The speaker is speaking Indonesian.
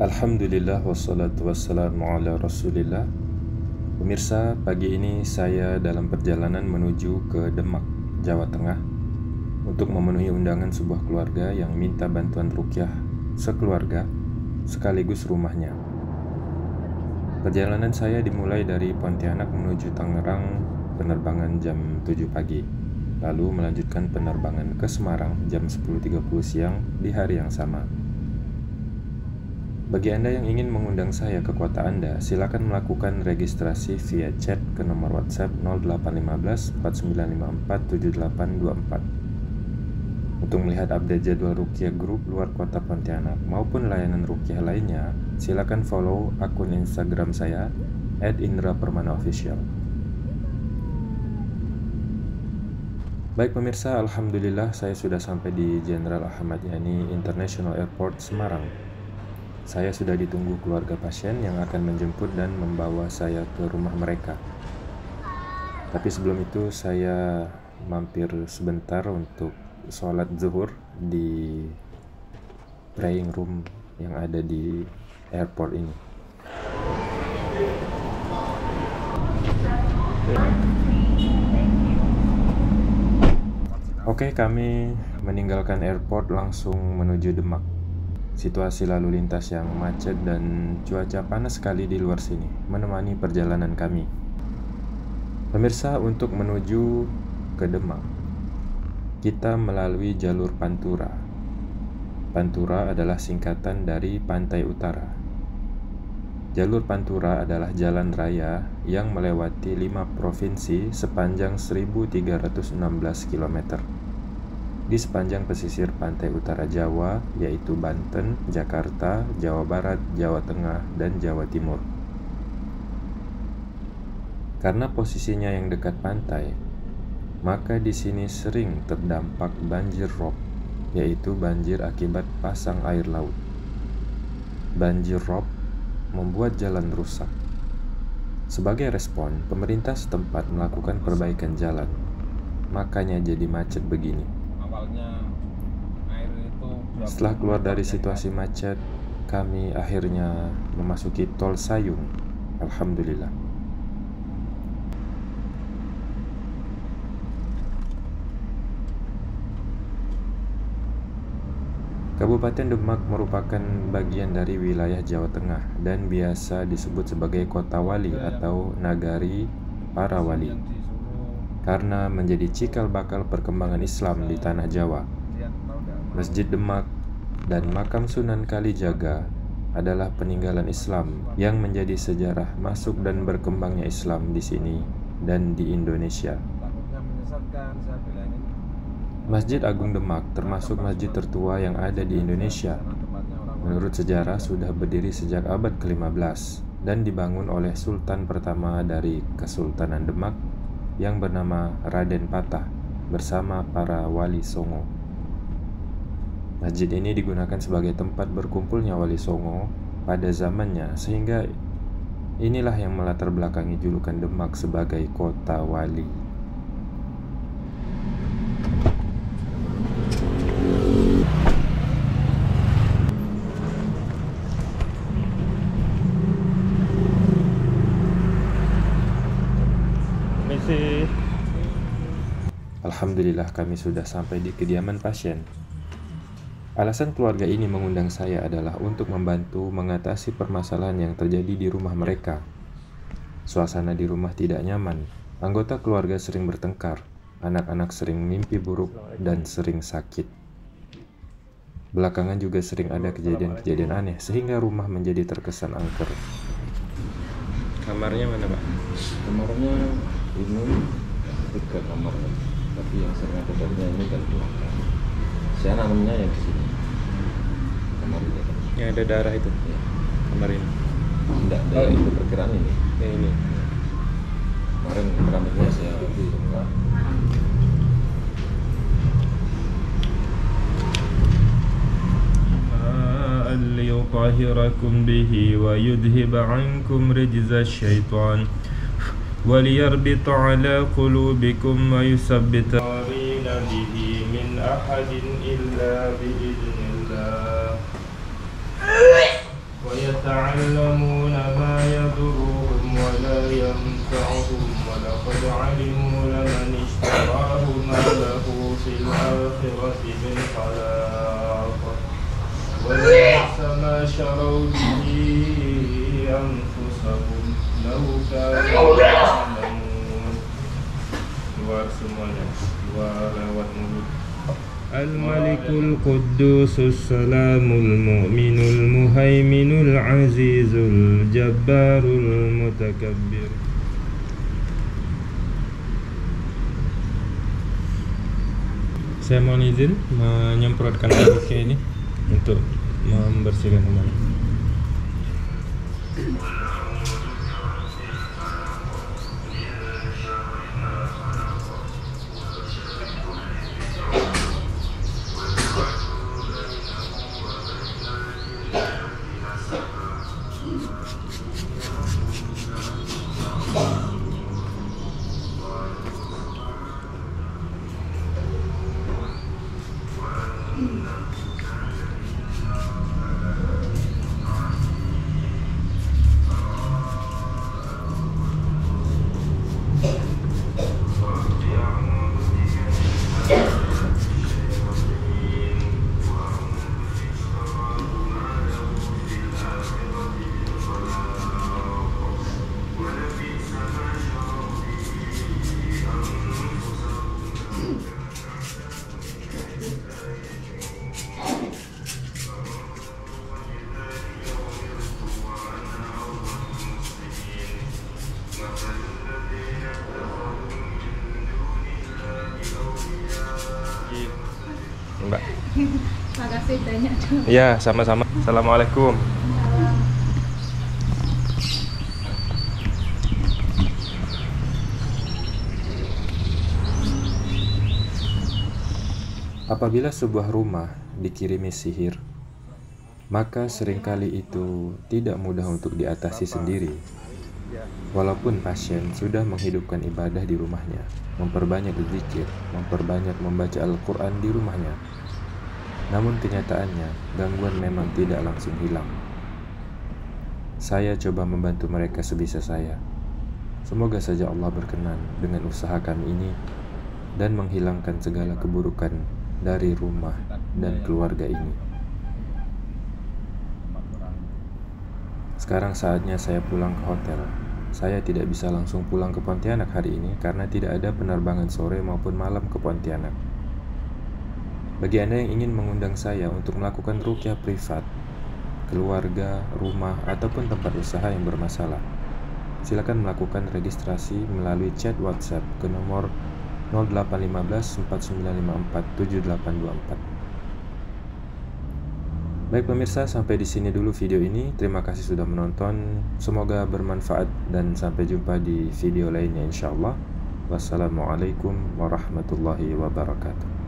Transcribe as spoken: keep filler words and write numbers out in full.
Alhamdulillah wassalatu wassalamu ala rasulillah. Pemirsa, pagi ini saya dalam perjalanan menuju ke Demak, Jawa Tengah untuk memenuhi undangan sebuah keluarga yang minta bantuan ruqyah sekeluarga sekaligus rumahnya. Perjalanan saya dimulai dari Pontianak menuju Tangerang, penerbangan jam tujuh pagi. Lalu melanjutkan penerbangan ke Semarang jam sepuluh tiga puluh siang di hari yang sama. Bagi Anda yang ingin mengundang saya ke kota Anda, silakan melakukan registrasi via chat ke nomor WhatsApp nol delapan satu lima empat sembilan lima empat tujuh delapan dua empat. Untuk melihat update jadwal ruqyah grup luar kota Pontianak maupun layanan ruqyah lainnya, silakan follow akun Instagram saya at Indra Permana Official. Baik pemirsa, alhamdulillah saya sudah sampai di General Ahmad Yani International Airport, Semarang. Saya sudah ditunggu keluarga pasien yang akan menjemput dan membawa saya ke rumah mereka. Tapi sebelum itu saya mampir sebentar untuk sholat zuhur di praying room yang ada di airport ini. Oke, kami meninggalkan airport langsung menuju Demak. Situasi lalu lintas yang macet dan cuaca panas sekali di luar sini menemani perjalanan kami. Pemirsa, untuk menuju ke Demak, kita melalui jalur Pantura. Pantura adalah singkatan dari Pantai Utara. Jalur Pantura adalah jalan raya yang melewati lima provinsi sepanjang seribu tiga ratus enam belas kilometer. Di sepanjang pesisir pantai utara Jawa, yaitu Banten, Jakarta, Jawa Barat, Jawa Tengah, dan Jawa Timur. Karena posisinya yang dekat pantai, maka di sini sering terdampak banjir rob, yaitu banjir akibat pasang air laut. Banjir rob membuat jalan rusak. Sebagai respon, pemerintah setempat melakukan perbaikan jalan. Makanya jadi macet begini. Setelah keluar dari situasi macet, kami akhirnya memasuki tol Sayung. Alhamdulillah. Kabupaten Demak merupakan bagian dari wilayah Jawa Tengah dan biasa disebut sebagai kota wali atau nagari para wali karena menjadi cikal bakal perkembangan Islam di tanah Jawa. Masjid Demak dan Makam Sunan Kalijaga adalah peninggalan Islam yang menjadi sejarah masuk dan berkembangnya Islam di sini dan di Indonesia. Masjid Agung Demak termasuk masjid tertua yang ada di Indonesia. Menurut sejarah sudah berdiri sejak abad kelima belas dan dibangun oleh Sultan pertama dari Kesultanan Demak yang bernama Raden Patah bersama para Wali Songo. Masjid ini digunakan sebagai tempat berkumpulnya Wali Songo pada zamannya, sehingga inilah yang melatar belakangi julukan Demak sebagai kota wali. Alhamdulillah kami sudah sampai di kediaman pasien. Alasan keluarga ini mengundang saya adalah untuk membantu mengatasi permasalahan yang terjadi di rumah mereka. Suasana di rumah tidak nyaman. Anggota keluarga sering bertengkar. Anak-anak sering mimpi buruk dan sering sakit. Belakangan juga sering ada kejadian-kejadian aneh sehingga rumah menjadi terkesan angker. Kamarnya mana, Pak? Kamarnya ini tiga kamar. Tapi yang sering ada kamarnya ini dan belakang. Saya namanya yang di sini. Kamar ini. Yang ada darah itu. Ya. Kamar ini. Tidak, oh, itu perkiraan ini. Ya, ini. Kemarin keramiknya saya di rumah. ليطهركم به ويذهب عنكم رجز الشيطان وليربط على قلوبكم ويثبت الذين به من أحد إلا بإذن الله ويتعلمون ما يضرهم ولا ينفعهم ولقد علموا لمن اشتراه ما له في الآخرة من خلاق ولبئس ما شروا به أنفسهم لو كانوا يعلمون. Dua semuanya, dua lewat mulut. Al-Malikul Quddusus Salamul Mu'minul Muhaiminul Azizul Jabbarul Mutakabbir. Saya mohon izin menyemprotkan buku ini untuk membersihkan kembali. Ya, sama-sama. Assalamualaikum. Apabila sebuah rumah dikirimi sihir, maka seringkali itu tidak mudah untuk diatasi sendiri. Walaupun pasien sudah menghidupkan ibadah di rumahnya, memperbanyak zikir, memperbanyak membaca Al-Quran di rumahnya, namun kenyataannya, gangguan memang tidak langsung hilang. Saya coba membantu mereka sebisa saya. Semoga saja Allah berkenan dengan usaha kami ini dan menghilangkan segala keburukan dari rumah dan keluarga ini. Sekarang saatnya saya pulang ke hotel. Saya tidak bisa langsung pulang ke Pontianak hari ini karena tidak ada penerbangan sore maupun malam ke Pontianak. Bagi Anda yang ingin mengundang saya untuk melakukan ruqyah privat, keluarga, rumah, ataupun tempat usaha yang bermasalah, silakan melakukan registrasi melalui chat WhatsApp ke nomor nol delapan satu lima empat sembilan lima empat tujuh delapan dua empat. Baik pemirsa, sampai di sini dulu video ini. Terima kasih sudah menonton. Semoga bermanfaat dan sampai jumpa di video lainnya insyaallah. Wassalamualaikum warahmatullahi wabarakatuh.